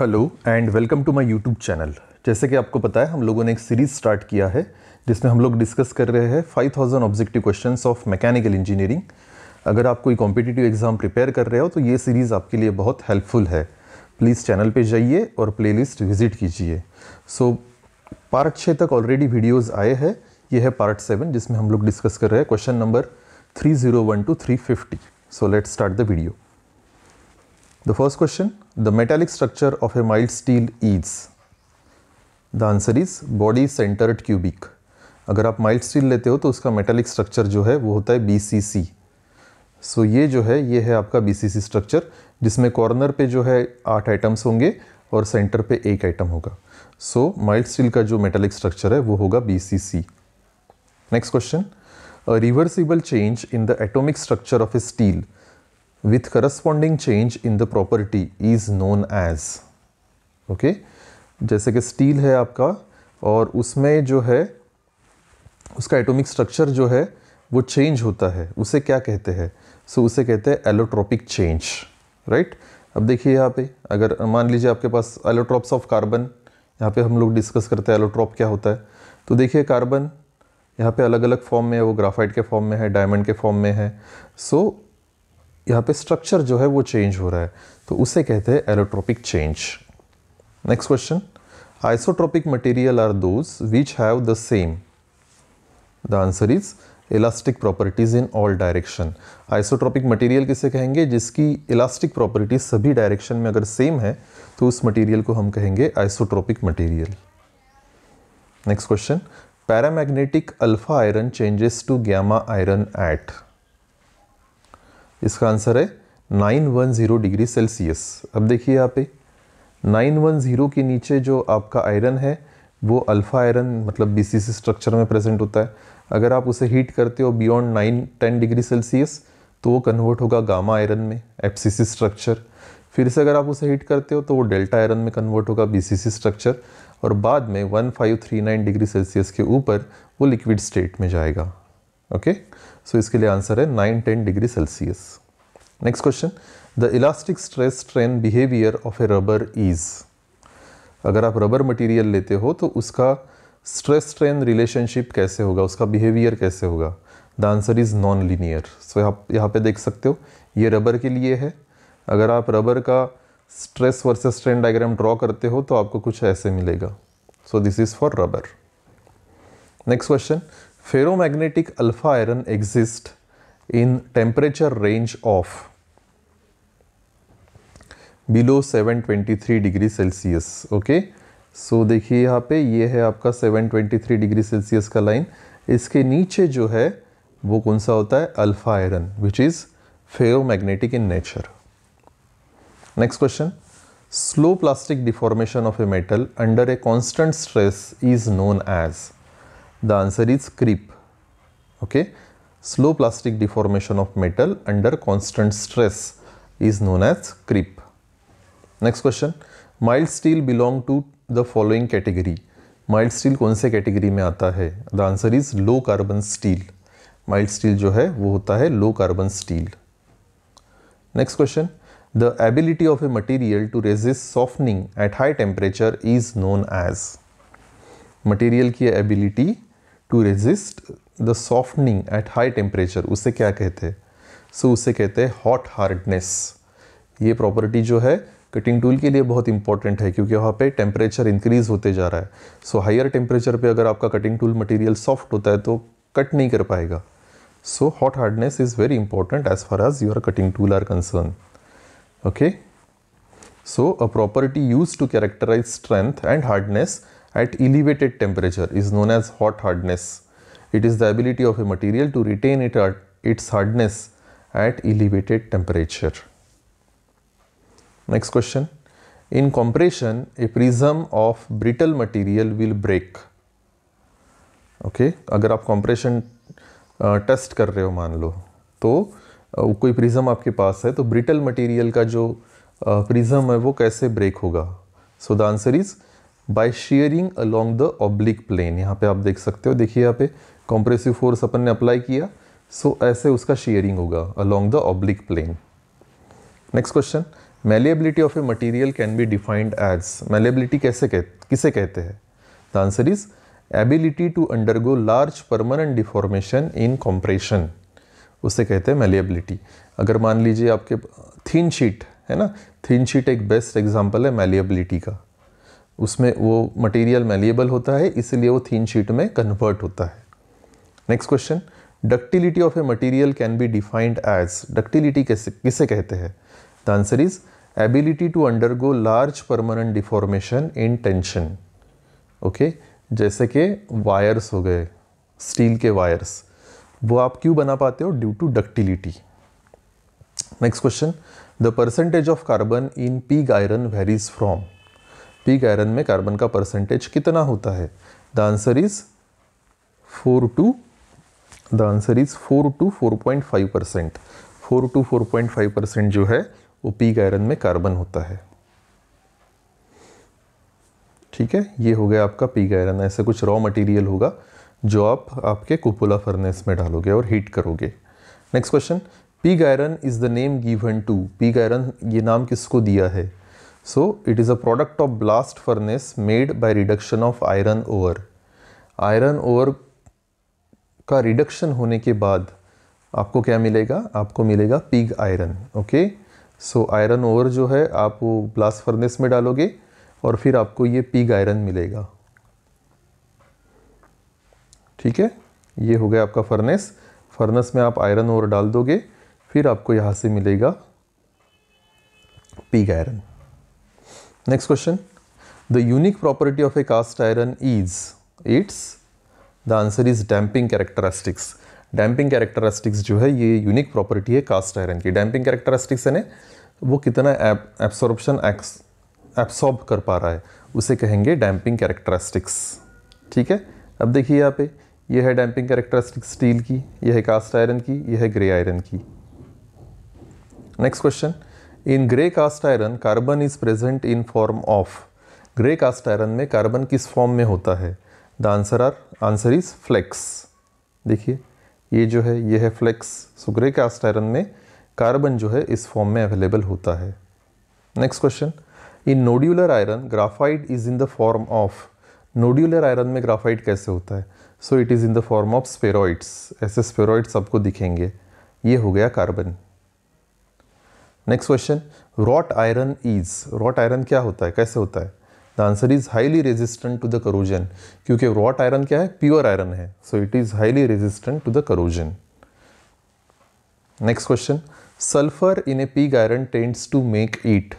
Hello and welcome to my YouTube channel. जैसे कि आपको पता है, हम लोगों ने एक सीरीज़ स्टार्ट किया है जिसमें हम लोग डिस्कस कर रहे हैं 5000 objective questions of mechanical engineering. अगर आप कोई कॉम्पिटिटिव एग्ज़ाम प्रिपेयर कर रहे हो तो ये सीरीज़ आपके लिए बहुत हेल्पफुल है। प्लीज़ चैनल पे जाइए और प्लेलिस्ट विजिट कीजिए। पार्ट 6 तक ऑलरेडी वीडियोज़ आए हैं, ये है पार्ट 7 जिसमें हम लोग डिस्कस कर रहे हैं question number 301 to 350। So let's start the video. The first question, the metallic structure of a mild steel is, the answer is body centered cubic। अगर आप mild steel लेते हो तो उसका metallic structure जो है वो होता है BCC। सो ये जो है आपका BCC structure, जिसमें corner पे जो है 8 items होंगे और center पे 1 item होगा। सो mild steel का जो metallic structure है वो होगा BCC। Next question, a reversible change in the atomic structure of a steel with corresponding change in the property is known as, okay। जैसे कि स्टील है आपका और उसमें जो है उसका एटॉमिक स्ट्रक्चर जो है वो चेंज होता है, उसे क्या कहते हैं? सो उसे कहते हैं एलोट्रोपिक चेंज, राइट। अब देखिए यहाँ पे, अगर मान लीजिए आपके पास एलोट्रोप्स ऑफ कार्बन, यहाँ पे हम लोग डिस्कस करते हैं एलोट्रोप क्या होता है। तो देखिए कार्बन यहाँ पे अलग अलग फॉर्म में है, वो ग्राफाइट के फॉर्म में है, डायमंड के फॉर्म में है। सो यहाँ पे स्ट्रक्चर जो है वो चेंज हो रहा है, तो उसे कहते हैं allotropic change. Next question, isotropic material are those which have the same, the answer is elastic properties in all direction. Isotropic material किसे कहेंगे? जिसकी इलास्टिक प्रॉपर्टीज सभी डायरेक्शन में अगर सेम है तो उस मटेरियल को हम कहेंगे isotropic material. Next question, paramagnetic alpha iron changes to gamma iron at, इसका आंसर है 910 डिग्री सेल्सियस। अब देखिए यहाँ पे 910 के नीचे जो आपका आयरन है वो अल्फ़ा आयरन मतलब बीसीसी स्ट्रक्चर में प्रेजेंट होता है। अगर आप उसे हीट करते हो बियॉन्ड 910 डिग्री सेल्सियस तो वो कन्वर्ट होगा गामा आयरन में, एफसीसी स्ट्रक्चर। फिर से अगर आप उसे हीट करते हो तो वो डेल्टा आयरन में कन्वर्ट होगा, बीसीसी स्ट्रक्चर। और बाद में 1539 डिग्री सेल्सियस के ऊपर वो लिक्विड स्टेट में जाएगा, ओके। सो इसके लिए आंसर है 910 degree Celsius. Next question, the elastic stress strain behaviour of a rubber is, अगर आप रबर मटेरियल लेते हो तो उसका स्ट्रेस स्ट्रेन रिलेशनशिप कैसे होगा, उसका बिहेवियर कैसे होगा? The answer is non linear. So आप यहाँ पे देख सकते हो ये रबर के लिए है। अगर आप रबर का stress versus strain diagram draw करते हो तो आपको कुछ ऐसे मिलेगा। So this is for rubber. Next question, ferromagnetic alpha iron exist in temperature range of below 723 degree Celsius, okay. So देखिए यहाँ पे ये है आपका 723 डिग्री सेल्सियस का लाइन, इसके नीचे जो है वो कौन सा होता है? Alpha iron, which is ferromagnetic in nature. Next question, slow plastic deformation of a metal under a constant stress is known as, the answer is creep, okay। Slow plastic deformation of metal under constant stress is known as creep. Next question, mild steel belong to the following category, mild steel कौन से category में आता है? The answer is low carbon steel, mild steel जो है वो होता है low carbon steel। Next question, the ability of a material to resist softening at high temperature is known as, material की ability to resist the softening at high temperature उसे क्या कहते हैं? सो उसे कहते हैं हॉट हार्डनेस। ये प्रॉपर्टी जो है कटिंग टूल के लिए बहुत इंपॉर्टेंट है क्योंकि वहाँ पे टेम्परेचर इंक्रीज होते जा रहा है। सो हायर टेम्परेचर पे अगर आपका कटिंग टूल मटेरियल सॉफ्ट होता है तो कट नहीं कर पाएगा। So hot hardness is very important as far as your cutting tool are concern, okay. So a property use to characterise strength and hardness at elevated temperature is known as hot hardness. It is the ability of a material to retain its hardness at elevated temperature. Next question, in compression a prism of brittle material will break, okay। अगर आप compression test कर रहे हो मान लो तो कोई prism आपके पास है तो brittle material का जो prism है वो कैसे break होगा? So the answer is by shearing along the oblique plane. यहाँ पे आप देख सकते हो, देखिए यहाँ पे कॉम्प्रेसिव फोर्स अपन ने अप्लाई किया, सो ऐसे उसका शेयरिंग होगा along the oblique plane. Next question, malleability of a material can be defined as, malleability किसे कहते हैं? The answer is ability to undergo large permanent deformation in compression, उसे कहते हैं malleability। अगर मान लीजिए आपके thin sheet है ना, thin sheet एक best example है malleability का, उसमें वो material malleable होता है इसलिए वो thin sheet में convert होता है। Next question, ductility of a material can be defined as, ductility किसे कहते हैं? The answer is ability to undergo large permanent deformation in tension। Okay, जैसे कि वायर्स हो गए, स्टील के वायर्स, वो आप क्यों बना पाते हो? Due to ductility. Next question, the percentage of carbon in pig iron varies from, pig iron में कार्बन का परसेंटेज कितना होता है? The answer is 4 to 4.5%। 4 to 4.5% जो है वो पिग आयरन में कार्बन होता है। ठीक है, ये हो गया आपका पिग आयरन। ऐसे कुछ रॉ मटेरियल होगा जो आप आपके कुपोला फर्नेस में डालोगे और हीट करोगे। Next question, pig iron is the name given to, pig iron ये नाम किसको दिया है? So it is a product of blast furnace made by reduction of iron ore. Iron ore का रिडक्शन होने के बाद आपको क्या मिलेगा? आपको मिलेगा pig iron. Okay, so iron ore जो है आप वो ब्लास्ट फर्नेस में डालोगे और फिर आपको ये पिग आयरन मिलेगा। ठीक है, ये हो गया आपका फर्नेस। फर्नेस में आप आयरन ओर डाल दोगे, फिर आपको यहाँ से मिलेगा pig iron. Next question, the unique property of a cast iron is its, the answer is damping characteristics. Damping characteristics जो है ये यूनिक प्रॉपर्टी है कास्ट आयरन की। डैम्पिंग कैरेक्टरिस्टिक्स यानी वो कितना एब्सॉर्प्शन एब्सॉर्ब कर पा रहा है, उसे कहेंगे डैम्पिंग कैरेक्टरिस्टिक्स। ठीक है, अब देखिए यहाँ पे, यह है डैम्पिंग कैरेक्टरिस्टिक्स स्टील की, यह है कास्ट आयरन की, यह है ग्रे आयरन की। Next question, in grey cast iron carbon is present in form of, grey cast iron में कार्बन किस फॉर्म में होता है? The answer is flakes. देखिए ये जो है, यह है फ्लेक्स। सो ग्रे कास्ट आयरन में कार्बन जो है इस फॉर्म में अवेलेबल होता है। Next question, in nodular iron graphite is in the form of, nodular iron में ग्राफाइट कैसे होता है? So it is in the form of spheroids. ऐसे स्फेरॉइड्स आपको दिखेंगे। ये हो गया carbon. Next question, wrought iron is, wrought iron क्या होता है, कैसे होता है? The answer is highly resistant to the corrosion, क्योंकि रॉट आयरन क्या है, प्योर आयरन है। So it is highly resistant to the corrosion. Next question, sulphur in a pig iron tends to make it,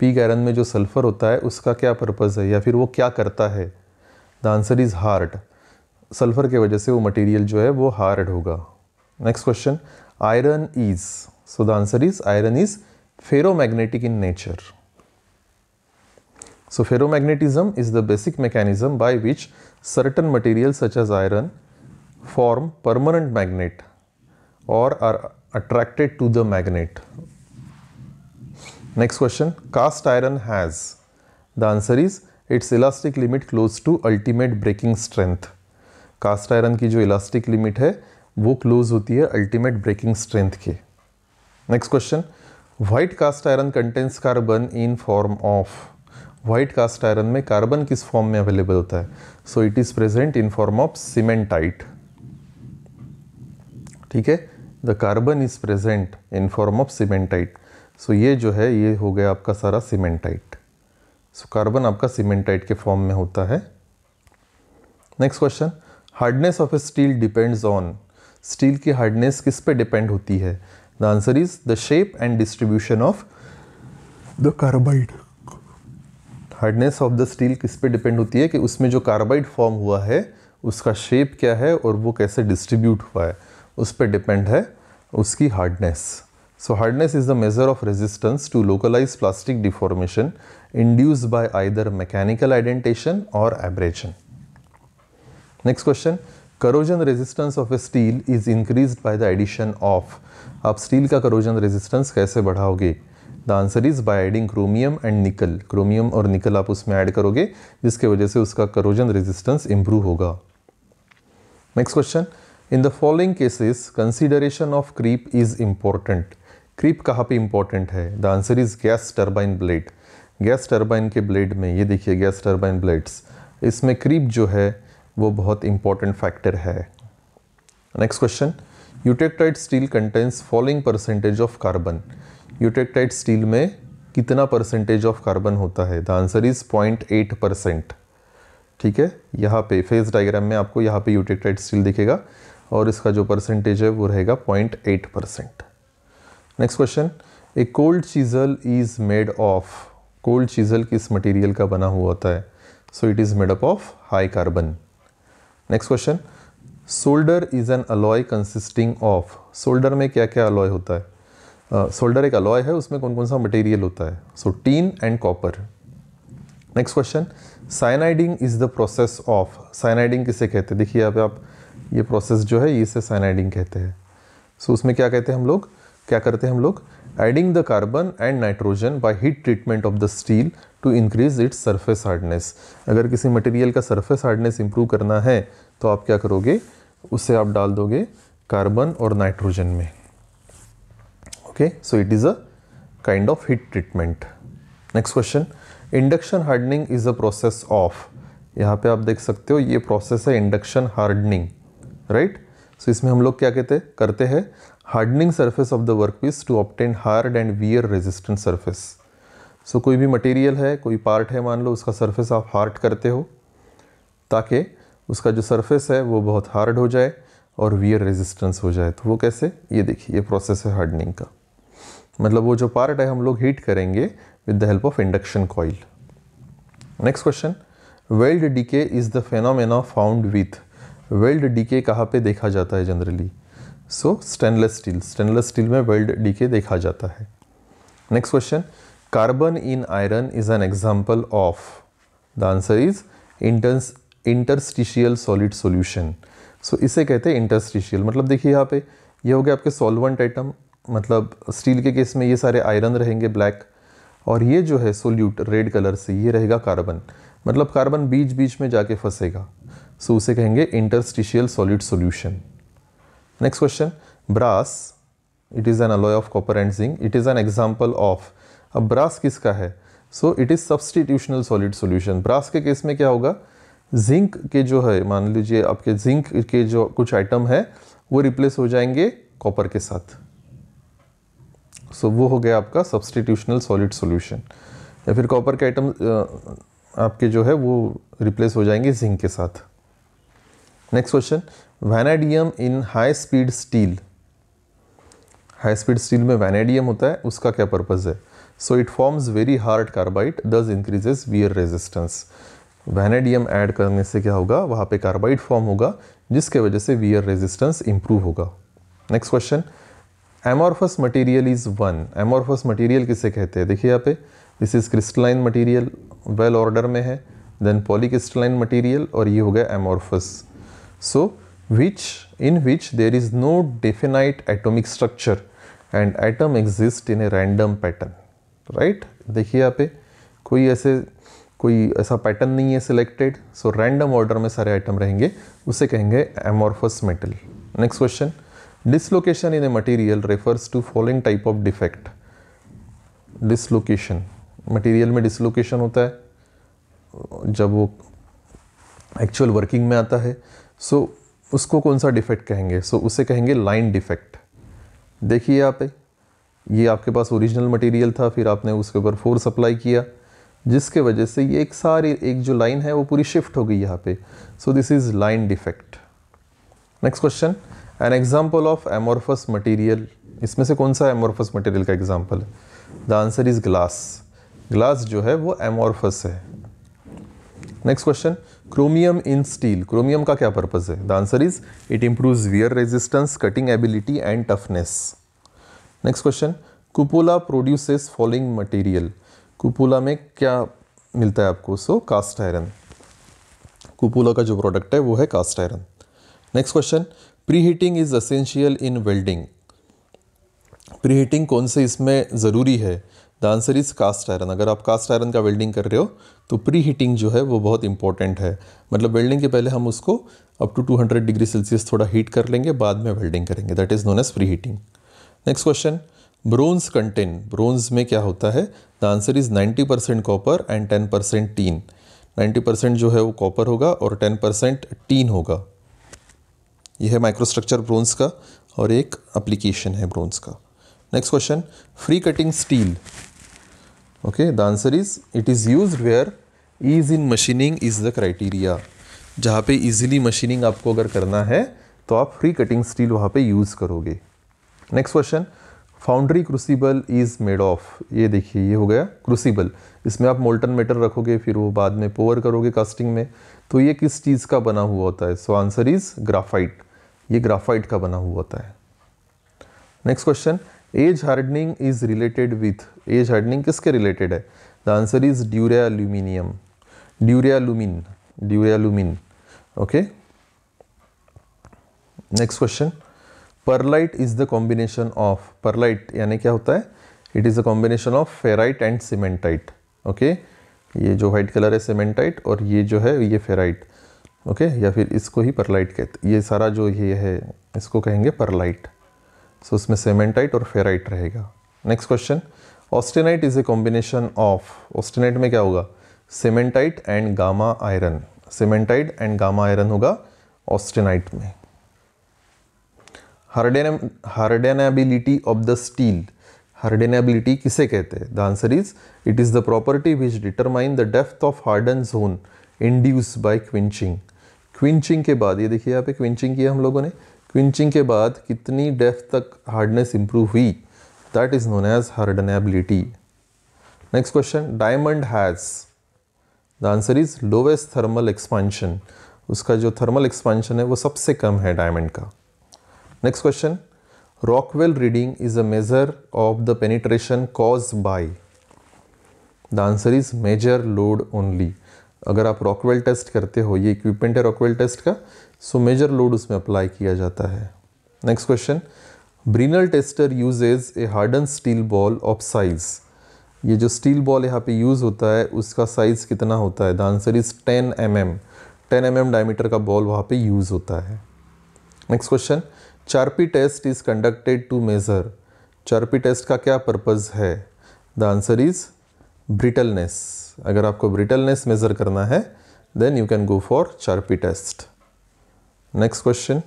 pig iron में जो sulphur होता है उसका क्या पर्पज़ है या फिर वो क्या करता है? The answer is hard. Sulphur के वजह से वो मटेरियल जो है वो हार्ड होगा। Next question, iron is, so the answer is iron is ferromagnetic in nature. So ferromagnetism is the basic mechanism by which certain material such as iron form permanent magnet और are attracted to the magnet. Next question, cast iron has, the answer is its elastic limit close to ultimate breaking strength. Cast iron की जो elastic limit है वो close होती है ultimate breaking strength के। Next question, white cast iron contains carbon in form of, white cast iron में carbon किस form में अवेलेबल होता है? So it is present in form of cementite. ठीक है, the carbon is present in form of cementite. So ये जो है ये हो गया आपका सारा सीमेंटाइट। सो कार्बन आपका सीमेंटाइट के फॉर्म में होता है। Next question, hardness of a steel depends on, steel की हार्डनेस किस पे डिपेंड होती है? The answer is the shape and distribution of the carbide. Hardness of the steel किस पे डिपेंड होती है कि उसमें जो कार्बाइड फॉर्म हुआ है उसका शेप क्या है और वो कैसे डिस्ट्रीब्यूट हुआ है, उस पर डिपेंड है उसकी hardness. So hardness is the measure of resistance to localized plastic deformation induced by either mechanical indentation or abrasion. Next question, corrosion resistance of a steel is increased by the addition of, आप steel का corrosion resistance कैसे बढ़ाओगे? The answer is by adding chromium and nickel. Chromium और nickel आप उसमें add करोगे जिसके वजह से उसका corrosion resistance improve होगा। Next question, in the following cases consideration of creep is important. Creep कहाँ पे इम्पॉर्टेंट है? The answer is gas turbine blade. Gas turbine के ब्लेड में ये देखिए गैस टर्बाइन ब्लेड्स, इसमें क्रीप जो है वो बहुत इंपॉर्टेंट फैक्टर है। Next question, eutectoid steel contains following percentage of carbon. Eutectoid steel में कितना परसेंटेज ऑफ कार्बन होता है? The answer is 0.8%। ठीक है, यहाँ पे फेज डायग्राम में आपको यहाँ पे यूटेक्टाइड स्टील दिखेगा और इसका जो परसेंटेज है वो रहेगा 0.8%। Next question, a cold chisel is made of. Cold chisel किस मटेरियल का बना हुआ होता है? So it is made up of high carbon. Next question, solder is an alloy consisting of. Solder में क्या क्या अलॉय होता है? सोल्डर एक अलॉय है, उसमें कौन कौन सा मटेरियल होता है? So tin and copper. Next question, cyaniding is the process of. Cyaniding किसे कहते हैं? देखिए अब आप ये प्रोसेस जो है इसे साइनाइडिंग कहते हैं। सो उसमें क्या कहते हैं हम लोग, क्या करते हैं हम लोग? Adding the carbon and nitrogen by heat treatment of the steel to increase its surface hardness. अगर किसी मटेरियल का सरफेस हार्डनेस इंप्रूव करना है तो आप क्या करोगे, उससे आप डाल दोगे कार्बन और नाइट्रोजन में। Okay, so it is a kind of heat treatment. Next question, induction hardening is a process of. यहाँ पे आप देख सकते हो ये प्रोसेस है इंडक्शन हार्डनिंग, राइट? सो इसमें हम लोग क्या करते हैं hardening surface of the workpiece to obtain hard and wear resistant surface. So कोई भी मटेरियल है, कोई पार्ट है मान लो, उसका सरफेस आप हार्ड करते हो ताकि उसका जो सरफेस है वो बहुत हार्ड हो जाए और वियर रेजिस्टेंस हो जाए। तो वो कैसे, ये देखिए ये प्रोसेस है हार्डनिंग का, मतलब वो जो पार्ट है हम लोग हीट करेंगे with the help of induction coil. Next question, weld decay is the phenomena found with. Weld decay कहाँ पे देखा जाता है generally? So stainless steel. Stainless steel में वेल्ड डीके देखा जाता है। Next question, carbon in iron is an example of. The answer is interstitial solid solution. So इसे कहते हैं इंटरस्टिशियल, मतलब देखिए यहाँ पे ये हो गया आपके सॉल्वेंट आइटम, मतलब स्टील के केस में ये सारे आयरन रहेंगे ब्लैक, और ये जो है सोल्यूट रेड कलर से ये रहेगा कार्बन, मतलब कार्बन बीच बीच में जाके फंसेगा। सो उसे कहेंगे interstitial solid solution. Next question, brass it is an alloy of copper and zinc. It is an example of. अब ब्रास किसका है? So it is substitutional solid solution. Brass के केस में क्या होगा, जिंक के जो है मान लीजिए आपके जिंक के जो कुछ आइटम है वो रिप्लेस हो जाएंगे कॉपर के साथ। सो वो हो गया आपका सब्सटीट्यूशनल सॉलिड सॉल्यूशन, या फिर कॉपर के आइटम आपके जो है वो रिप्लेस हो जाएंगे जिंक के साथ। Next question, vanadium in high speed steel. High speed steel में वैनेडियम होता है, उसका क्या पर्पज़ है? So it forms very hard carbide, thus increases wear resistance. Vanadium add करने से क्या होगा, वहाँ पे कार्बाइड फॉर्म होगा जिसके वजह से वियर रेजिस्टेंस इंप्रूव होगा। Next question, amorphous material is one. Amorphous material किसे कहते हैं? देखिए यहाँ पे this is crystalline material, well order में है, देन पॉलीक्रिस्टलाइन मटेरियल, और ये हो गया amorphous. So in which there is no definite atomic structure and atom exist in a random pattern, right? देखिए यहाँ पे कोई ऐसा पैटर्न नहीं है सिलेक्टेड, सो रैंडम ऑर्डर में सारे आइटम रहेंगे, उसे कहेंगे amorphous metal। Next question, dislocation in a material refers to following type of defect. Dislocation, material में डिसलोकेशन होता है जब वो एक्चुअल वर्किंग में आता है, सो उसको कौन सा डिफेक्ट कहेंगे? सो उसे कहेंगे लाइन डिफेक्ट। देखिए यहाँ पे ये आपके पास ओरिजिनल मटेरियल था, फिर आपने उसके ऊपर फोर्स अप्लाई किया जिसके वजह से ये एक जो लाइन है वो पूरी शिफ्ट हो गई यहाँ पे। So this is line defect. Next question, an example of amorphous material. इसमें से कौन सा एमॉर्फस मटेरियल का एग्जाम्पल है? The answer is glass. Glass जो है वो एमॉर्फस है। Next question, chromium in steel. Chromium का क्या पर्पज़ है? The answer is it improves wear resistance, cutting ability and toughness. Next question, cupola produces following material. Cupola में क्या मिलता है आपको? सो कास्ट आयरन। कुपोला का जो प्रोडक्ट है वो है cast iron. Next question, pre heating is essential in welding. Pre heating कौन से इसमें ज़रूरी है? The answer is cast iron. अगर आप कास्ट आयरन का वेल्डिंग कर रहे हो तो प्री हीटिंग जो है वो बहुत इंपॉर्टेंट है, मतलब वेल्डिंग के पहले हम उसको अप टू 200 डिग्री सेल्सियस थोड़ा हीट कर लेंगे, बाद में वेल्डिंग करेंगे, that is known as pre heating. Next question, bronze contain, bronze में क्या होता है? The answer is 90% copper and 10% tin. 90% जो है वो कॉपर होगा और 10% टीन होगा। यह है माइक्रोस्ट्रक्चर ब्रोंज का और एक एप्लीकेशन है ब्रोंज का। Next question, free cutting steel. Okay, the answer is it is used where ease in machining is the criteria. जहाँ पे इजीली मशीनिंग आपको अगर करना है तो आप फ्री कटिंग स्टील वहाँ पे यूज़ करोगे। Next question, foundry crucible is made of. ये देखिए, ये हो गया क्रूसिबल। इसमें आप मोल्टन मेटल रखोगे, फिर वो बाद में पोवर करोगे कास्टिंग में, तो ये किस चीज़ का बना हुआ होता है? So answer is graphite. ये ग्राफाइट का बना हुआ होता है। Next question, age hardening is related with. Age hardening किसके रिलेटेड है? The answer is duraluminium, duralumin, duralumin. Okay, next question, pearlite is the combination of. Pearlite यानी क्या होता है? It is the combination of ferrite and cementite. Okay, ये जो white colour है cementite, और ये जो है ये फेराइट। ओके, या फिर इसको ही परलाइट कहते। ये सारा जो ये है इसको कहेंगे परलाइट। सो उसमें सीमेंटाइट और फेराइट रहेगा। Next question, austenite is a combination of. Austenite में क्या होगा? Cementite and gamma iron. Cementite and gamma iron होगा ऑस्टेनाइट में। Hardenability of the steel. Hardenability किसे कहते हैं? The answer is it is the property which determine the depth of harden zone induce by quenching. Quenching के बाद, ये देखिए यहाँ पे क्विंचिंग किया हम लोगों ने, क्विंचिंग के बाद कितनी डेप्थ तक हार्डनेस इंप्रूव हुई, that is known as hardenability. Next question, diamond has. The answer is lowest thermal expansion. उसका जो थर्मल एक्सपांशन है वो सबसे कम है डायमंड का। Next question, Rockwell reading is a measure of the penetration cause by. The answer is major load only. अगर आप Rockwell test करते हो, ये इक्विपमेंट है रॉकवेल टेस्ट का, सो मेजर लोड उसमें अप्लाई किया जाता है। Next question, Brinell tester uses a harden steel ball of size. ये जो स्टील बॉल यहाँ पे यूज होता है उसका साइज कितना होता है? The answer is 10 mm। 10 mm diameter का बॉल वहाँ पे यूज होता है। Next question, Charpy test is conducted to measure. Charpy test का क्या पर्पज़ है? The answer is brittleness. अगर आपको ब्रिटलनेस मेजर करना है then you can go for Charpy test. Next question,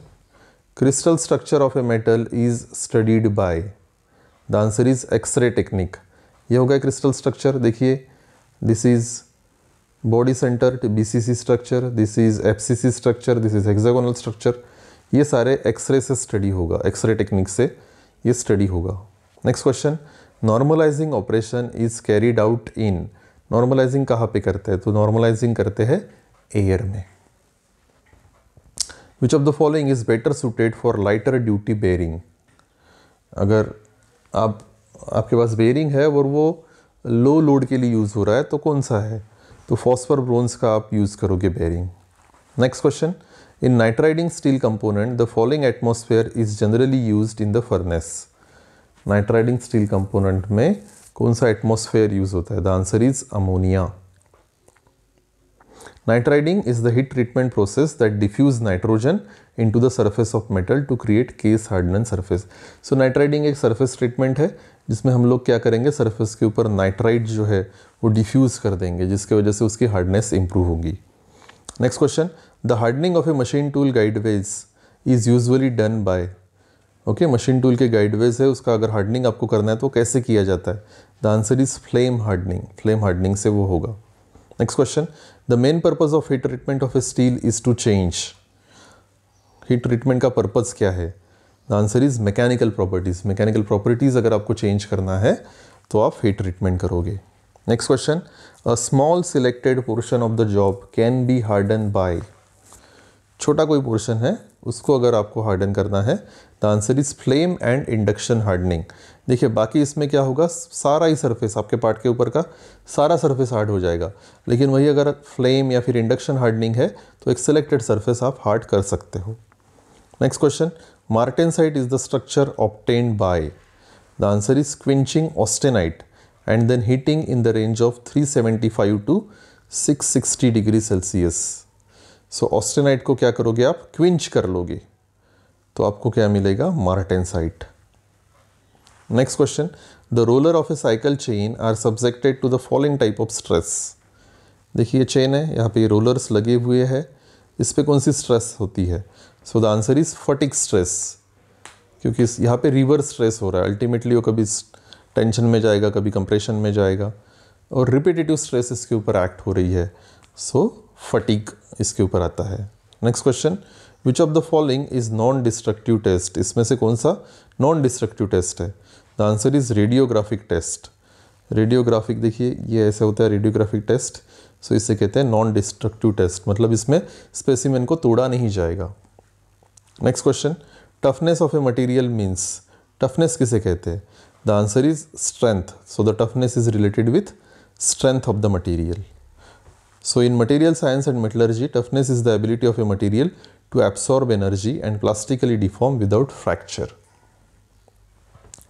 crystal structure of a metal is studied by. The answer is x ray technique. ये हो गया क्रिस्टल स्ट्रक्चर। देखिए, this is body centre, BCC structure, this is FCC structure, this is hexagonal structure. ये सारे x ray से study होगा, x ray technique से ये स्टडी होगा। Next question, normalising operation is carried out in. Normalising कहाँ पे करते हैं? तो नॉर्मलाइजिंग करते हैं एयर में। Which of the following is better suited for lighter duty bearing. अगर आपके पास बेयरिंग है और वो लो लोड के लिए यूज़ हो रहा है तो कौन सा है? तो फॉस्फर ब्रोंज का आप यूज़ करोगे bearing. Next question, in nitriding steel component the following atmosphere is generally used in the furnace. nitriding steel component में कौन सा atmosphere use होता है? The answer is ammonia. nitriding is the heat treatment process that diffuse nitrogen into the surface of metal to create case hardened surface. So nitriding एक surface treatment है जिसमें हम लोग क्या करेंगे, surface के ऊपर nitride जो है वो diffuse कर देंगे, जिसके वजह से उसकी hardness improve होगी। Next question, the hardening of a machine tool guideways is usually done by. Okay, machine tool के गाइडवेज है, उसका अगर हार्डनिंग आपको करना है तो कैसे किया जाता है? The answer is flame hardening. Flame hardening से वो होगा। Next question, the main purpose of heat treatment of a steel is to change. Heat treatment का पर्पज़ क्या है? The answer is mechanical properties. Mechanical properties अगर आपको change करना है तो आप हीट ट्रीटमेंट करोगे। Next question, a small selected portion of the job can be harden by. छोटा कोई पोर्शन है उसको अगर आपको हार्डन करना है the answer is flame and induction hardening. देखिए, बाकी इसमें क्या होगा, सारा ही सरफेस आपके पार्ट के ऊपर का सारा सरफेस हार्ड हो जाएगा, लेकिन वही अगर फ्लेम या फिर इंडक्शन हार्डनिंग है तो एक सिलेक्टेड सरफेस आप हार्ड कर सकते हो। Next question, martensite is the structure obtained by. The answer is quenching austenite and then heating in the range of 375 to 660 degree Celsius. So austenite को क्या करोगे आप, क्विंच कर लोगे, तो आपको क्या मिलेगा, martensite. Next question, the roller of a cycle chain are subjected to the following type of stress. देखिए चेन है, यहाँ पे रोलर्स लगे हुए हैं, इस पर कौन सी स्ट्रेस होती है? So the answer is fatigue stress, क्योंकि यहाँ पे रिवर्स स्ट्रेस हो रहा है, अल्टीमेटली वो कभी टेंशन में जाएगा, कभी कंप्रेशन में जाएगा, और रिपीटेटिव स्ट्रेस इसके ऊपर एक्ट हो रही है, सो फटीग इसके ऊपर आता है। Next question, which of the following is non destructive test, इसमें से कौन सा नॉन डिस्ट्रक्टिव टेस्ट है? The answer is radiographic test. Radiographic देखिए ये ऐसे होता है रेडियोग्राफिक टेस्ट, सो इसे कहते हैं नॉन डिस्ट्रक्टिव टेस्ट, मतलब इसमें स्पेसिमेन को तोड़ा नहीं जाएगा। Next question, toughness of a material means, toughness किसे कहते हैं? The answer is strength, so the toughness is related with strength of the material. So in material science and metallurgy, toughness is the ability of a material to absorb energy and plastically deform without fracture.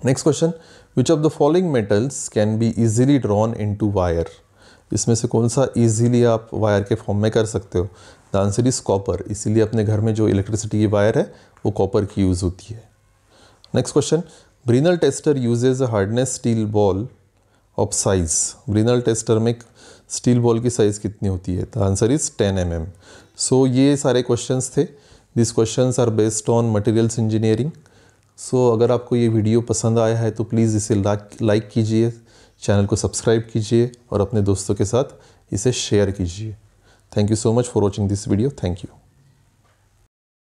Next question, which of the following metals can be easily drawn into wire, इसमें से कौन सा easily आप wire के form में कर सकते हो? द आंसर इज कॉपर, इसीलिए अपने घर में जो इलेक्ट्रिसिटी की वायर है वो कॉपर की यूज़ होती है। Next question, Brinell tester uses a hardness steel ball of size, Brinell tester में स्टील बॉल की साइज़ कितनी होती है? The answer is 10 mm। So ये सारे क्वेश्चंस थे, this questions are based on materials engineering. So अगर आपको ये वीडियो पसंद आया है तो प्लीज़ इसे लाइक कीजिए, चैनल को सब्सक्राइब कीजिए और अपने दोस्तों के साथ इसे शेयर कीजिए। Thank you so much for watching this video, thank you.